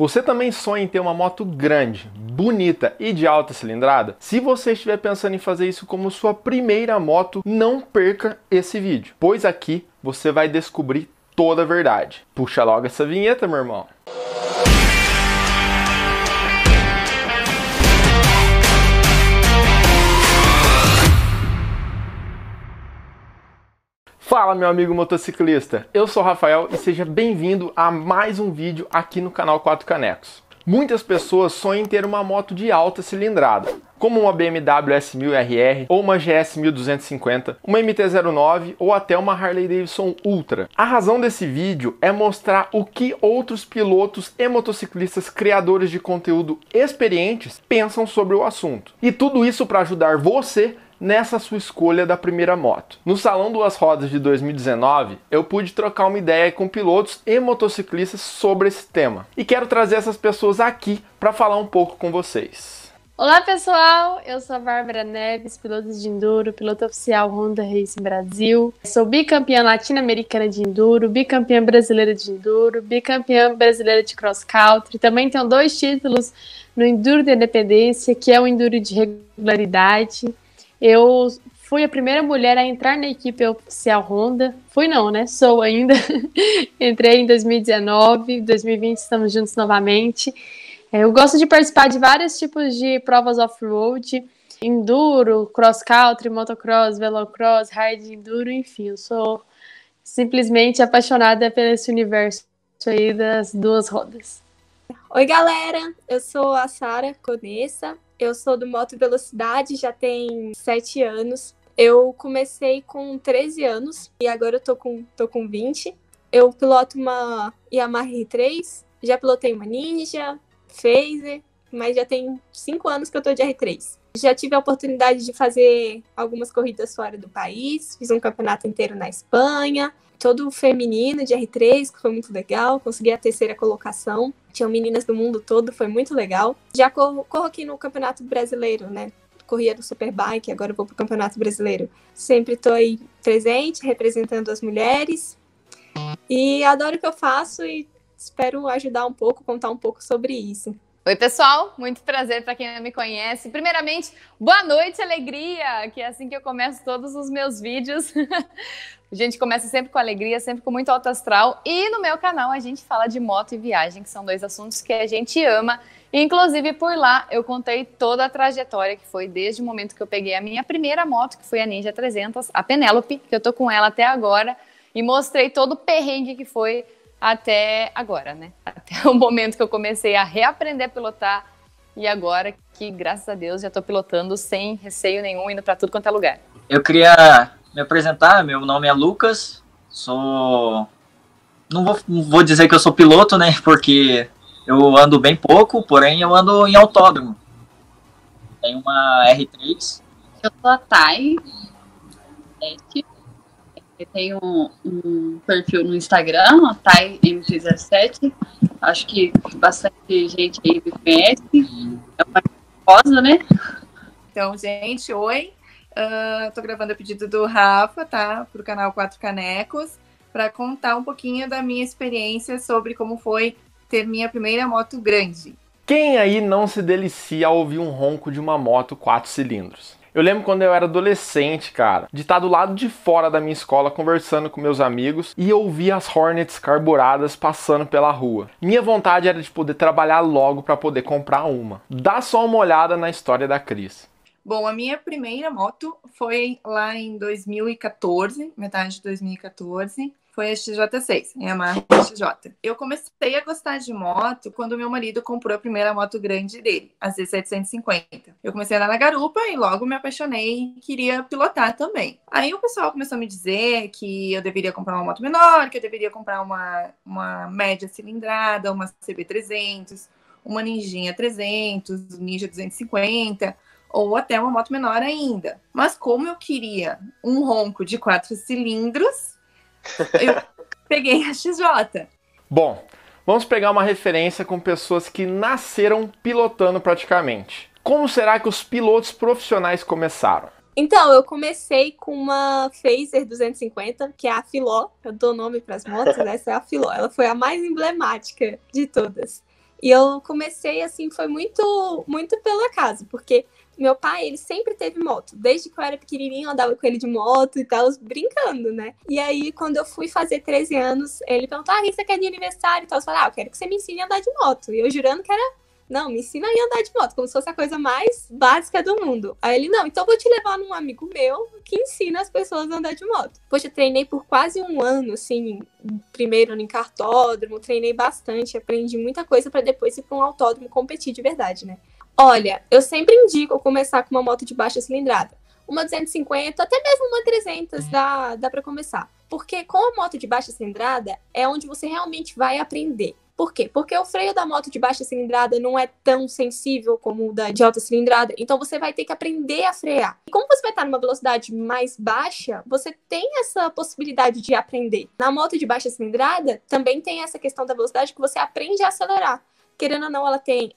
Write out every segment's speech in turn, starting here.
Você também sonha em ter uma moto grande, bonita e de alta cilindrada? Se você estiver pensando em fazer isso como sua primeira moto, não perca esse vídeo, pois aqui você vai descobrir toda a verdade. Puxa logo essa vinheta, meu irmão. Fala, meu amigo motociclista, eu sou o Rafael e seja bem-vindo a mais um vídeo aqui no canal 4 Canecos. Muitas pessoas sonham em ter uma moto de alta cilindrada, como uma BMW S1000RR ou uma GS1250, uma MT-09 ou até uma Harley Davidson Ultra. A razão desse vídeo é mostrar o que outros pilotos e motociclistas criadores de conteúdo experientes pensam sobre o assunto. E tudo isso para ajudar você nessa sua escolha da primeira moto. No Salão Duas Rodas de 2019, eu pude trocar uma ideia com pilotos e motociclistas sobre esse tema. E quero trazer essas pessoas aqui para falar um pouco com vocês. Olá pessoal, eu sou a Bárbara Neves, piloto de Enduro, piloto oficial Honda Racing Brasil. Sou bicampeã latino-americana de Enduro, bicampeã brasileira de Enduro, bicampeã brasileira de Cross Country. Também tenho 2 títulos no Enduro de Independência, que é o Enduro de Regularidade. Eu fui a primeira mulher a entrar na equipe oficial Honda. Fui não, né? Sou ainda. Entrei em 2019, em 2020 estamos juntos novamente. Eu gosto de participar de vários tipos de provas off-road, enduro, cross-country, motocross, velocross, hard enduro, enfim. Eu sou simplesmente apaixonada por esse universo aí das duas rodas. Oi, galera! Eu sou a Sarah Conessa. Eu sou do Moto Velocidade, já tem 7 anos. Eu comecei com 13 anos e agora eu tô com 20. Eu piloto uma Yamaha R3, já pilotei uma Ninja, Fazer, mas já tem 5 anos que eu tô de R3. Já tive a oportunidade de fazer algumas corridas fora do país, fiz um campeonato inteiro na Espanha, todo feminino de R3, que foi muito legal, consegui a 3ª colocação, tinham meninas do mundo todo, foi muito legal. Já corro aqui no Campeonato Brasileiro, né? Corria no Superbike, agora eu vou pro Campeonato Brasileiro. Sempre tô aí presente, representando as mulheres, e adoro o que eu faço e espero ajudar um pouco, contar um pouco sobre isso. Oi pessoal, muito prazer para quem não me conhece. Primeiramente, boa noite, alegria, que é assim que eu começo todos os meus vídeos. A gente começa sempre com alegria, sempre com muito alto astral. E no meu canal a gente fala de moto e viagem, que são 2 assuntos que a gente ama. Inclusive por lá eu contei toda a trajetória que foi desde o momento que eu peguei a minha primeira moto, que foi a Ninja 300, a Penélope, que eu tô com ela até agora. E mostrei todo o perrengue que foi até agora, né? Até o momento que eu comecei a reaprender a pilotar e agora que, graças a Deus, já tô pilotando sem receio nenhum, indo para tudo quanto é lugar. Eu queria me apresentar, meu nome é Lucas, sou... Não vou dizer que eu sou piloto, né? Porque eu ando bem pouco, porém eu ando em autódromo. Tem uma R3. Eu sou a Thay, eu tenho um perfil no Instagram, Thay MT-07, acho que bastante gente aí me conhece, é uma famosa, né? Então, gente, oi, tô gravando a pedido do Rafa, tá? Pro canal 4 Canecos, para contar um pouquinho da minha experiência sobre como foi ter minha primeira moto grande. Quem aí não se delicia ao ouvir um ronco de uma moto 4 cilindros? Eu lembro quando eu era adolescente, cara, de estar do lado de fora da minha escola conversando com meus amigos e eu ouvia as Hornets carburadas passando pela rua. Minha vontade era de poder trabalhar logo para poder comprar uma. Dá só uma olhada na história da Cris. Bom, a minha primeira moto foi lá em 2014, metade de 2014. Foi a XJ6, a Yamaha XJ. Eu comecei a gostar de moto quando meu marido comprou a primeira moto grande dele, a C750. Eu comecei a andar na garupa e logo me apaixonei e queria pilotar também. Aí o pessoal começou a me dizer que eu deveria comprar uma moto menor, que eu deveria comprar uma média cilindrada, uma CB300, uma Ninjinha 300, Ninja 250... ou até uma moto menor ainda. Mas como eu queria um ronco de 4 cilindros... eu peguei a XJ. Bom, vamos pegar uma referência com pessoas que nasceram pilotando praticamente. Como será que os pilotos profissionais começaram? Então, eu comecei com uma Fazer 250, que é a Filó. Eu dou nome para as motos, né? Essa é a Filó. Ela foi a mais emblemática de todas. E eu comecei, assim, foi muito pelo acaso, porque meu pai, ele sempre teve moto. Desde que eu era pequenininha, eu andava com ele de moto e tal, brincando, né? E aí, quando eu fui fazer 13 anos, ele perguntou, ah, o que você quer de aniversário? E tal, eu falei, ah, eu quero que você me ensine a andar de moto. E eu jurando que era, não, me ensina a andar de moto, como se fosse a coisa mais básica do mundo. Aí ele, não, então eu vou te levar num amigo meu que ensina as pessoas a andar de moto. Poxa, eu treinei por quase um ano, assim, primeiro em cartódromo, treinei bastante, aprendi muita coisa pra depois ir pra um autódromo competir de verdade, né? Olha, eu sempre indico começar com uma moto de baixa cilindrada. Uma 250, até mesmo uma 300 dá para começar. Porque com a moto de baixa cilindrada é onde você realmente vai aprender. Por quê? Porque o freio da moto de baixa cilindrada não é tão sensível como o da de alta cilindrada. Então você vai ter que aprender a frear. E como você vai estar numa velocidade mais baixa, você tem essa possibilidade de aprender. Na moto de baixa cilindrada também tem essa questão da velocidade que você aprende a acelerar. Querendo ou não, ela tem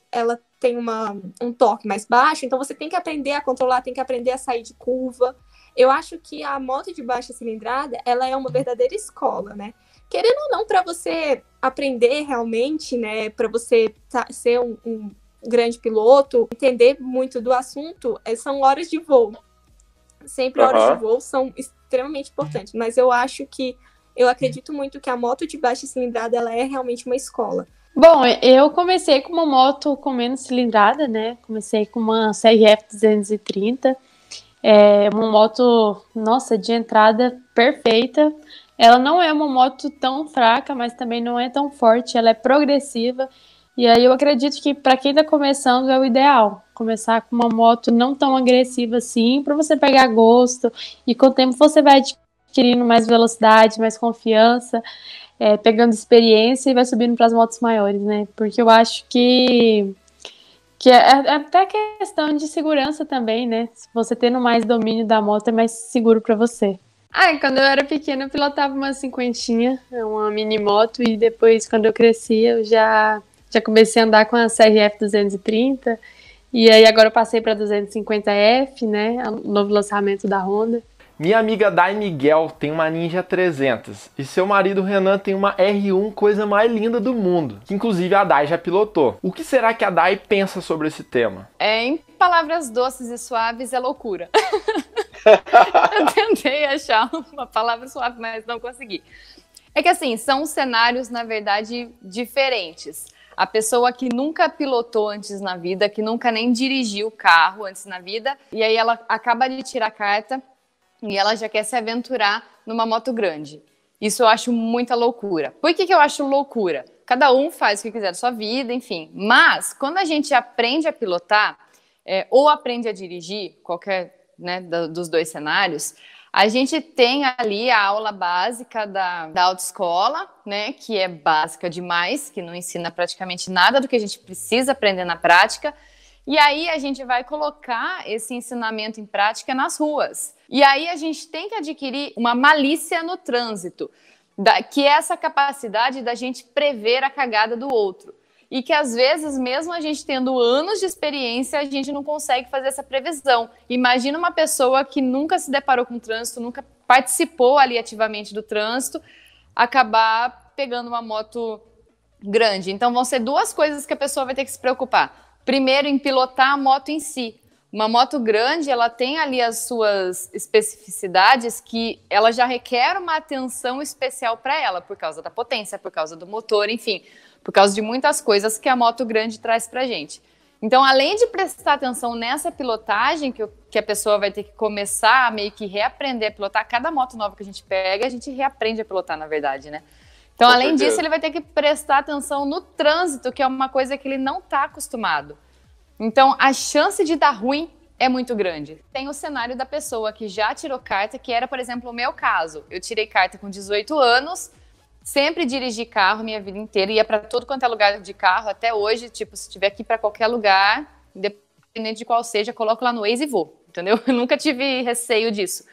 um torque mais baixo, então você tem que aprender a controlar, tem que aprender a sair de curva. Eu acho que a moto de baixa cilindrada, ela é uma verdadeira escola, né? Querendo ou não, para você aprender realmente, né, para você ser um grande piloto, entender muito do assunto, são horas de voo. Sempre horas de voo são extremamente importantes, mas eu acho que, eu acredito muito que a moto de baixa cilindrada, ela é realmente uma escola. Bom, eu comecei com uma moto com menos cilindrada, né? Comecei com uma CRF 230, uma moto, nossa, de entrada perfeita. Ela não é uma moto tão fraca, mas também não é tão forte, ela é progressiva. E aí eu acredito que para quem tá começando é o ideal, começar com uma moto não tão agressiva assim, para você pegar gosto e com o tempo você vai adquirindo mais velocidade, mais confiança. Pegando experiência e vai subindo para as motos maiores, né? Porque eu acho que é até questão de segurança também, né? Se você tendo mais domínio da moto, é mais seguro para você. Ah, quando eu era pequena, eu pilotava uma 50, uma mini moto, e depois, quando eu cresci, eu já comecei a andar com a CRF 230, e aí agora eu passei para 250F, né? O novo lançamento da Honda. Minha amiga Day Miguel tem uma Ninja 300 e seu marido Renan tem uma R1, coisa mais linda do mundo, que inclusive a Day já pilotou. O que será que a Day pensa sobre esse tema? Em palavras doces e suaves, é loucura. Eu tentei achar uma palavra suave, mas não consegui. É que assim, são cenários, na verdade, diferentes. A pessoa que nunca pilotou antes na vida, que nunca nem dirigiu carro antes na vida, e aí ela acaba de tirar a carta, e ela já quer se aventurar numa moto grande. Isso eu acho muita loucura. Por que eu acho loucura? Cada um faz o que quiser da sua vida, enfim. Mas, quando a gente aprende a pilotar, ou aprende a dirigir, qualquer, né, dos dois cenários, a gente tem ali a aula básica da autoescola, né, que é básica demais, que não ensina praticamente nada do que a gente precisa aprender na prática. E aí a gente vai colocar esse ensinamento em prática nas ruas. E aí a gente tem que adquirir uma malícia no trânsito, que é essa capacidade da gente prever a cagada do outro. E que às vezes, mesmo a gente tendo anos de experiência, a gente não consegue fazer essa previsão. Imagina uma pessoa que nunca se deparou com o trânsito, nunca participou ali ativamente do trânsito, acabar pegando uma moto grande. Então vão ser duas coisas que a pessoa vai ter que se preocupar. Primeiro, em pilotar a moto em si. Uma moto grande, ela tem ali as suas especificidades que ela já requer uma atenção especial para ela, por causa da potência, por causa do motor, enfim, por causa de muitas coisas que a moto grande traz para a gente. Então, além de prestar atenção nessa pilotagem, que a pessoa vai ter que começar a meio que reaprender a pilotar, cada moto nova que a gente pega, a gente reaprende a pilotar, na verdade, né? Então, além disso, ele vai ter que prestar atenção no trânsito, que é uma coisa que ele não está acostumado. Então, a chance de dar ruim é muito grande. Tem o cenário da pessoa que já tirou carta, que era, por exemplo, o meu caso. Eu tirei carta com 18 anos, sempre dirigi carro minha vida inteira, ia para tudo quanto é lugar de carro, até hoje, tipo, se tiver que ir para qualquer lugar, independente de qual seja, coloco lá no Waze e vou, entendeu? Eu nunca tive receio disso.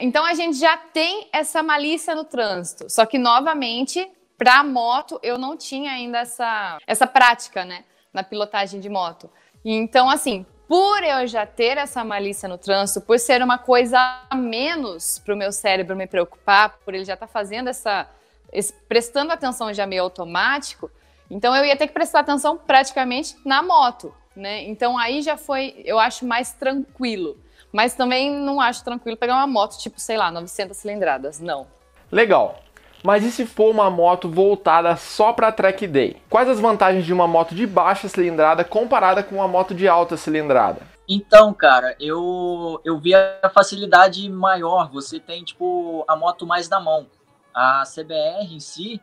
Então, a gente já tem essa malícia no trânsito. Só que, novamente, para a moto, eu não tinha ainda essa prática, né? Na pilotagem de moto. E, então, assim, por eu já ter essa malícia no trânsito, por ser uma coisa a menos para o meu cérebro me preocupar, por ele já estar fazendo prestando atenção já meio automático, Então eu ia ter que prestar atenção praticamente na moto, né? Então aí já foi, eu acho, mais tranquilo. Mas também não acho tranquilo pegar uma moto tipo, sei lá, 900 cilindradas, não. Legal. Mas e se for uma moto voltada só para track day? Quais as vantagens de uma moto de baixa cilindrada comparada com uma moto de alta cilindrada? Então, cara, eu vi a facilidade maior. Você tem, tipo, a moto mais na mão. A CBR em si,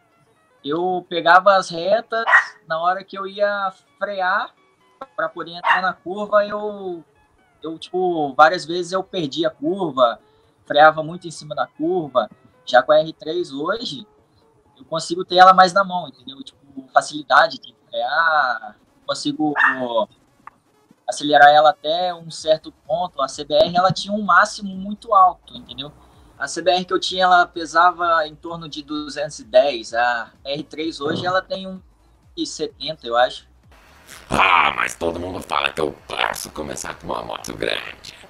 eu pegava as retas, na hora que eu ia frear para poder entrar na curva, tipo, várias vezes eu perdi a curva, freava muito em cima da curva. Já com a R3 hoje, eu consigo ter ela mais na mão, entendeu? Tipo, facilidade de frear, consigo acelerar ela até um certo ponto. A CBR, ela tinha um máximo muito alto, entendeu? A CBR que eu tinha, ela pesava em torno de 210. A R3 hoje, ela tem 1,70, eu acho. Ah, mas todo mundo fala que eu posso começar com uma moto grande.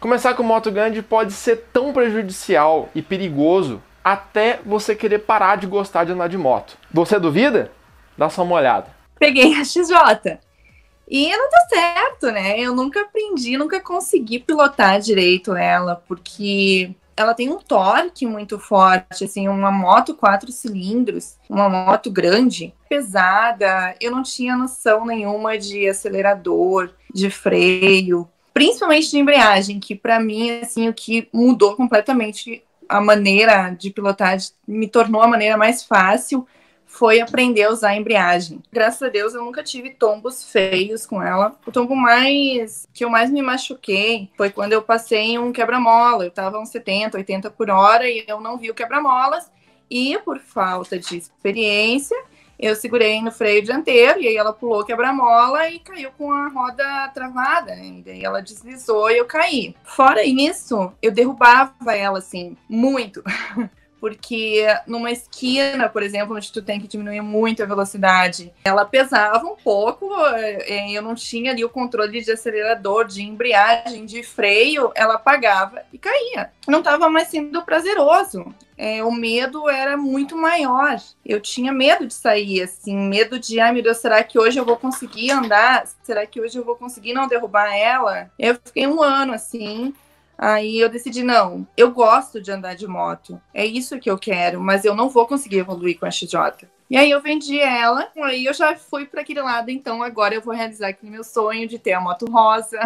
Começar com moto grande pode ser tão prejudicial e perigoso até você querer parar de gostar de andar de moto. Você duvida? Dá só uma olhada. Peguei a XJ e não deu certo, né? Eu nunca aprendi, nunca consegui pilotar direito ela, porque ela tem um torque muito forte, assim, uma moto 4 cilindros, uma moto grande, pesada. Eu não tinha noção nenhuma de acelerador, de freio, principalmente de embreagem, que para mim, assim, o que mudou completamente a maneira de pilotar, me tornou a maneira mais fácil, foi aprender a usar a embreagem. Graças a Deus eu nunca tive tombos feios com ela. O tombo que eu mais me machuquei foi quando eu passei em um quebra-mola. Eu tava uns 70, 80 por hora e eu não vi o quebra-molas e, por falta de experiência, eu segurei no freio dianteiro e aí ela pulou quebra-mola e caiu com a roda travada, né? E daí ela deslizou e eu caí. Fora isso, eu derrubava ela, assim, muito. Porque numa esquina, por exemplo, onde tu tem que diminuir muito a velocidade, ela pesava um pouco, eu não tinha ali o controle de acelerador, de embreagem, de freio, ela apagava e caía. Não estava mais sendo prazeroso. O medo era muito maior. Eu tinha medo de sair, assim, medo de, ai meu Deus, será que hoje eu vou conseguir andar? Será que hoje eu vou conseguir não derrubar ela? Eu fiquei um ano, assim. Aí eu decidi, não, eu gosto de andar de moto, é isso que eu quero, mas eu não vou conseguir evoluir com a XJ. E aí eu vendi ela, aí eu já fui para aquele lado, então agora eu vou realizar aquele meu sonho de ter a moto rosa,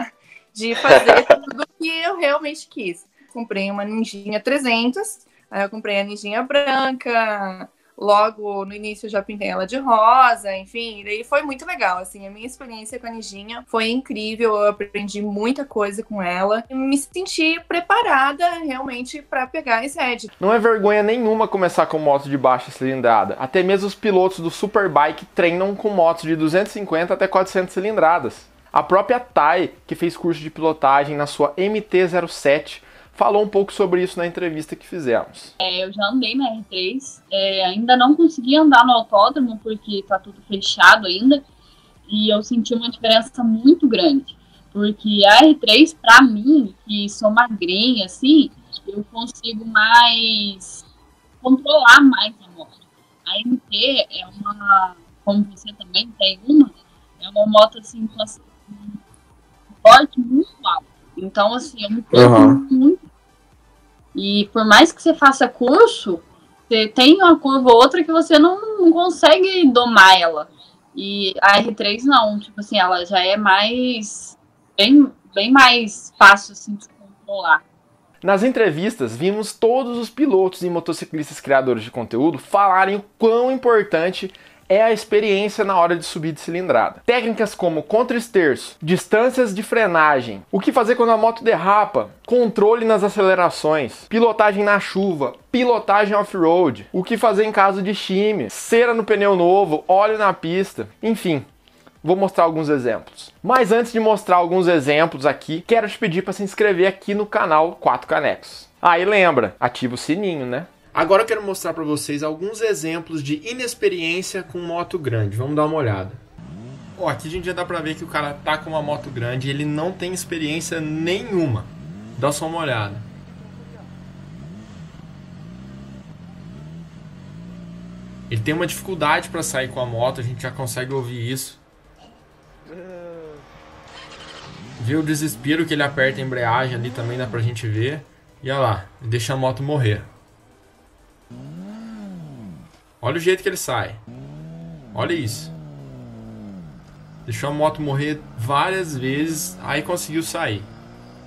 de fazer tudo que eu realmente quis. Comprei uma Ninjinha 300, aí eu comprei a Ninjinha branca, logo no início eu já pintei ela de rosa, enfim, daí foi muito legal, assim, a minha experiência com a Ninjinha foi incrível, eu aprendi muita coisa com ela, eu me senti preparada realmente para pegar a SRED. Não é vergonha nenhuma começar com moto de baixa cilindrada, até mesmo os pilotos do Superbike treinam com motos de 250 até 400 cilindradas. A própria Thay, que fez curso de pilotagem na sua MT-07, falou um pouco sobre isso na entrevista que fizemos. Eu já andei na R3, ainda não consegui andar no autódromo porque tá tudo fechado ainda, e eu senti uma diferença muito grande, porque a R3, pra mim, que sou magrinha, assim, eu consigo mais controlar mais a moto. A MT é uma, como você também tem uma, é uma moto, assim, com um porte muito alto. Então, assim, eu me perco muito. E por mais que você faça curso, você tem uma curva ou outra que você não consegue domar ela. E a R3 não, tipo assim, ela já é mais, bem mais fácil assim, de controlar. Nas entrevistas, vimos todos os pilotos e motociclistas criadores de conteúdo falarem o quão importante é a experiência na hora de subir de cilindrada. Técnicas como contra-esterço, distâncias de frenagem, o que fazer quando a moto derrapa, controle nas acelerações, pilotagem na chuva, pilotagem off-road, o que fazer em caso de chime, cera no pneu novo, óleo na pista, enfim. Vou mostrar alguns exemplos. Mas antes de mostrar alguns exemplos aqui, quero te pedir para se inscrever aqui no canal 4 Canecos. E lembra, ativa o sininho, né? Agora eu quero mostrar para vocês alguns exemplos de inexperiência com moto grande. Vamos dar uma olhada. Ó, aqui a gente já dá para ver que o cara tá com uma moto grande e ele não tem experiência nenhuma. Dá só uma olhada. Ele tem uma dificuldade para sair com a moto, a gente já consegue ouvir isso. Vê o desespero que ele aperta a embreagem ali também, dá pra gente ver. E olha lá, deixa a moto morrer. Olha o jeito que ele sai. Olha isso. Deixou a moto morrer várias vezes, aí conseguiu sair.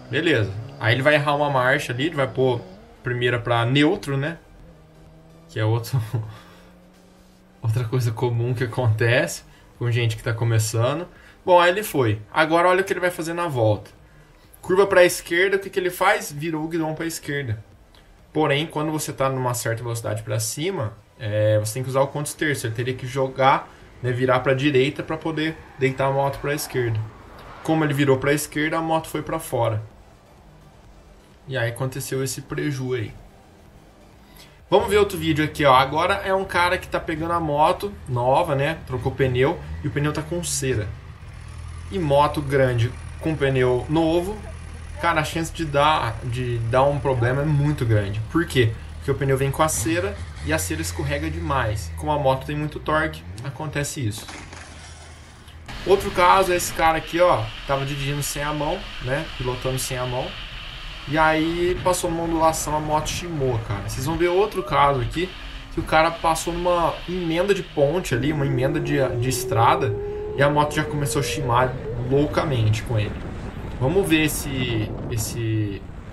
Beleza. Aí ele vai errar uma marcha ali, ele vai pôr primeira pra neutro, né? Que é outra coisa comum que acontece com gente que tá começando. Bom, aí ele foi. Agora olha o que ele vai fazer na volta. Curva pra esquerda, o que ele faz? Virou o guidão pra esquerda. Porém, quando você tá numa certa velocidade pra cima, você tem que usar o conto terço. Ele teria que jogar, né, virar pra direita pra poder deitar a moto pra esquerda. Como ele virou pra esquerda, a moto foi pra fora. E aí aconteceu esse preju aí. Vamos ver outro vídeo aqui, ó. Agora é um cara que tá pegando a moto nova, né? Trocou pneu e o pneu tá com cera. E moto grande com pneu novo, cara, a chance de dar um problema é muito grande. Por quê? Porque o pneu vem com a cera e a cera escorrega demais. Como a moto tem muito torque, acontece isso. Outro caso é esse cara aqui, ó. Tava dirigindo sem a mão, né? Pilotando sem a mão. E aí passou uma ondulação, a moto chimou, cara. Vocês vão ver outro caso aqui, que o cara passou numa emenda de ponte ali, uma emenda de estrada, e a moto já começou a chimar loucamente com ele. Vamos ver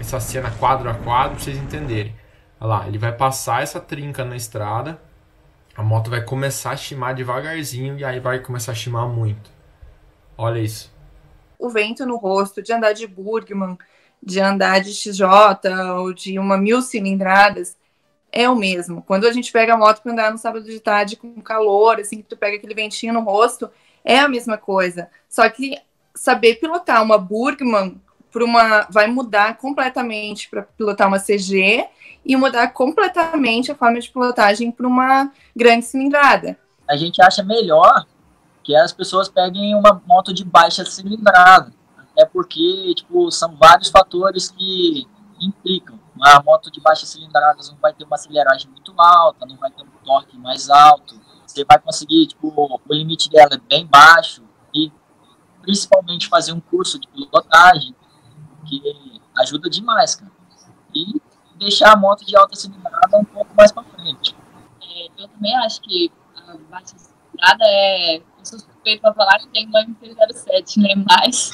essa cena quadro a quadro pra vocês entenderem. Olha lá, ele vai passar essa trinca na estrada, a moto vai começar a chimar devagarzinho e aí vai começar a chimar muito. Olha isso. O vento no rosto, de andar de Burgman, de andar de XJ ou de uma 1000 cilindradas, é o mesmo. Quando a gente pega a moto para andar no sábado de tarde com calor, assim, que tu pega aquele ventinho no rosto, é a mesma coisa. Só que saber pilotar uma Burgman vai mudar completamente para pilotar uma CG e mudar completamente a forma de pilotagem para uma grande cilindrada. A gente acha melhor que as pessoas peguem uma moto de baixa cilindrada. É porque, tipo, são vários fatores que implicam. A moto de baixa cilindrada não vai ter uma aceleragem muito alta, não vai ter um torque mais alto. Você vai conseguir, tipo, o limite dela é bem baixo e, principalmente, fazer um curso de pilotagem, que ajuda demais, cara. E deixar a moto de alta cilindrada um pouco mais pra frente. Eu também acho que a baixa cilindrada é... para falar que tem uma MT-07, né? Mas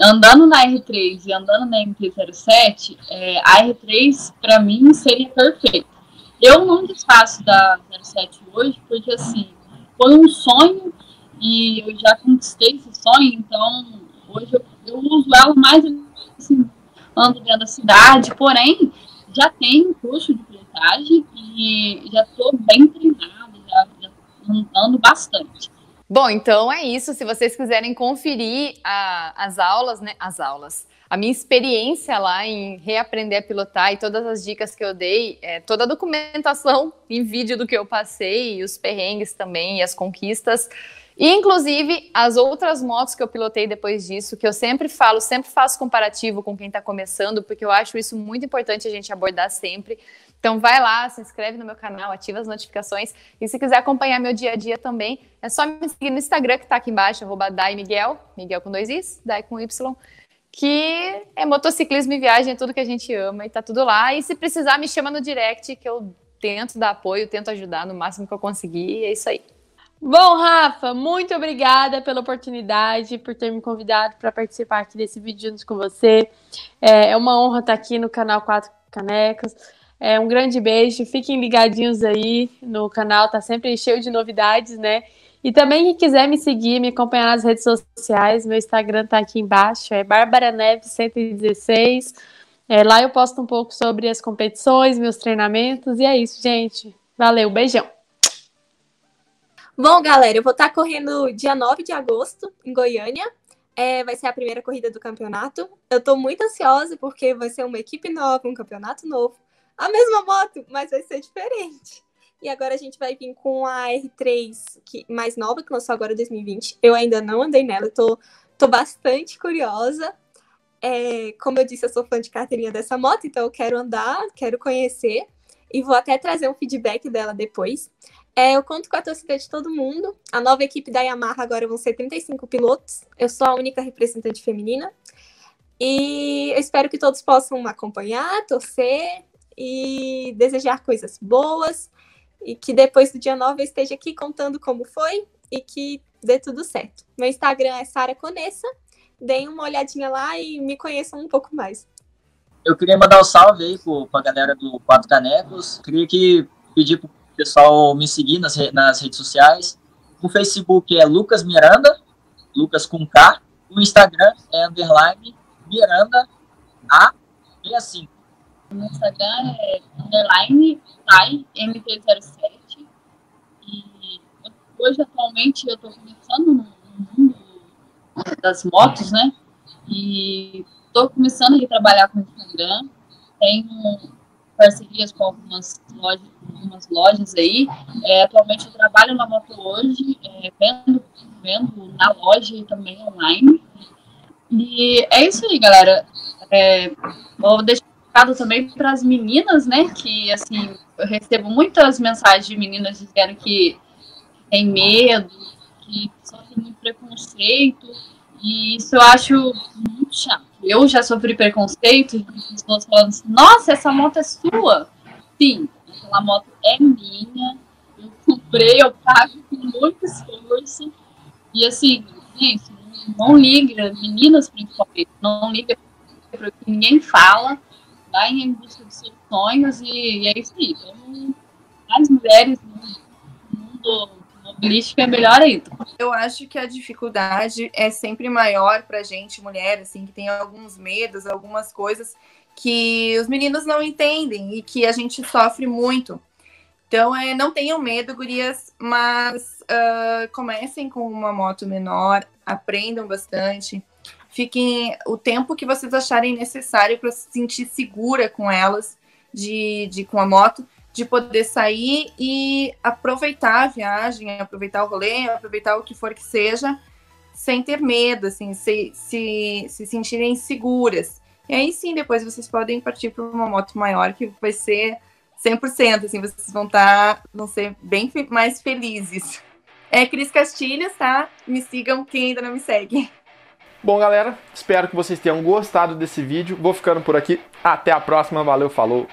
andando na R3 e andando na MT-07, a R3 para mim seria perfeita. Eu não desfaço da 07 hoje porque assim foi um sonho e eu já conquistei esse sonho, então hoje eu uso ela mais assim, ando dentro da cidade, porém já tenho curso de pilotagem e já estou bem treinada, já andando bastante. Bom, então é isso. Se vocês quiserem conferir as aulas, a minha experiência lá em reaprender a pilotar e todas as dicas que eu dei, toda a documentação em vídeo do que eu passei, e os perrengues também, e as conquistas, e inclusive as outras motos que eu pilotei depois disso, que eu sempre falo, sempre faço comparativo com quem está começando, porque eu acho isso muito importante a gente abordar sempre. Então vai lá, se inscreve no meu canal, ativa as notificações. E se quiser acompanhar meu dia a dia também, é só me seguir no Instagram, que tá aqui embaixo, @Day Miguel, Miguel com 2 Is, Day com Y, que é motociclismo e viagem, é tudo que a gente ama e tá tudo lá. E se precisar, me chama no direct, que eu tento dar apoio, tento ajudar no máximo que eu conseguir, e é isso aí. Bom, Rafa, muito obrigada pela oportunidade, por ter me convidado para participar aqui desse vídeo junto com você. É uma honra estar aqui no canal 4 Canecos. Um grande beijo, fiquem ligadinhos aí no canal, tá sempre cheio de novidades, né? E também quem quiser me seguir, me acompanhar nas redes sociais, meu Instagram tá aqui embaixo, é Bárbara Neves 116. Lá eu posto um pouco sobre as competições, meus treinamentos, e é isso, gente. Valeu, beijão! Bom, galera, eu vou estar correndo dia 9 de agosto em Goiânia. Vai ser a primeira corrida do campeonato. Eu tô muito ansiosa porque vai ser uma equipe nova, um campeonato novo. A mesma moto, mas vai ser diferente. E agora a gente vai vir com a R3 mais nova, que lançou agora em 2020. Eu ainda não andei nela, tô bastante curiosa. Como eu disse, eu sou fã de carteirinha dessa moto, então eu quero andar, quero conhecer. e vou até trazer um feedback dela depois. Eu conto com a torcida de todo mundo. A nova equipe da Yamaha agora vão ser 35 pilotos. Eu sou a única representante feminina. E eu espero que todos possam acompanhar, torcer e desejar coisas boas. E que depois do dia 9 eu esteja aqui contando como foi e que dê tudo certo. Meu Instagram é Sarah Conessa. Deem uma olhadinha lá e me conheçam um pouco mais. Eu queria mandar um salve aí pra galera do 4 Canecos. Queria pedir pro pessoal me seguir nas redes sociais. O Facebook é Lucas Miranda, Lucas com K. O Instagram é _ Miranda A65. O meu Instagram é _ Thay MT-07. E hoje, atualmente, eu tô começando no mundo das motos, né? E tô começando a trabalhar com o Instagram. Tenho parcerias com algumas lojas aí. Atualmente eu trabalho na moto hoje, vendo na loja e também online. E é isso aí, galera. Vou deixar um recado também para as meninas, né? Que, assim, eu recebo muitas mensagens de meninas dizendo que tem medo, que só tem muito preconceito. E isso eu acho muito chato. Eu já sofri preconceito de pessoas falando assim, nossa, essa moto é sua. Sim, aquela moto é minha, eu comprei, eu pago com muito esforço. E assim, gente, não liga, meninas principalmente, não liga para o que ninguém fala, vai em busca dos seus sonhos e é isso aí. Então, as mulheres no mundo mobilístico é melhor ainda. Eu acho que a dificuldade é sempre maior para a gente, mulher, assim, que tem alguns medos, algumas coisas que os meninos não entendem e que a gente sofre muito. Então, não tenham medo, gurias, mas comecem com uma moto menor, aprendam bastante, fiquem o tempo que vocês acharem necessário para se sentir segura com elas, com a moto, de poder sair e aproveitar a viagem, aproveitar o rolê, aproveitar o que for que seja, sem ter medo, assim, se sentirem seguras. E aí sim, depois vocês podem partir para uma moto maior, que vai ser 100%, assim, vocês vão ser bem mais felizes. Cris Castilhos, tá? Me sigam quem ainda não me segue. Bom, galera, espero que vocês tenham gostado desse vídeo. Vou ficando por aqui. Até a próxima. Valeu, falou!